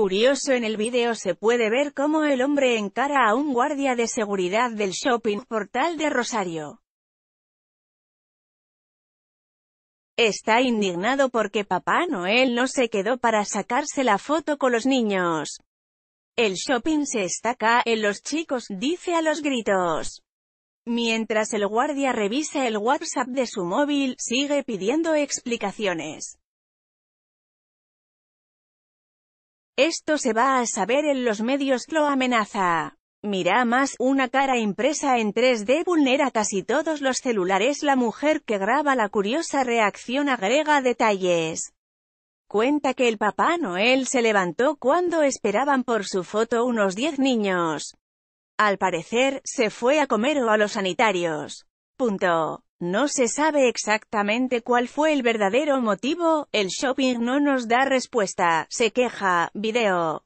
Curioso, en el vídeo se puede ver cómo el hombre encara a un guardia de seguridad del Shopping Portal de Rosario. Está indignado porque Papá Noel no se quedó para sacarse la foto con los niños. El shopping se estaca en los chicos, dice a los gritos. Mientras el guardia revisa el WhatsApp de su móvil, sigue pidiendo explicaciones. Esto se va a saber en los medios, lo amenaza. Mira más, una cara impresa en 3D vulnera casi todos los celulares. La mujer que graba la curiosa reacción agrega detalles. Cuenta que el Papá Noel se levantó cuando esperaban por su foto unos 10 niños. Al parecer, se fue a comer o a los sanitarios. No se sabe exactamente cuál fue el verdadero motivo. El shopping no nos da respuesta, se queja, video.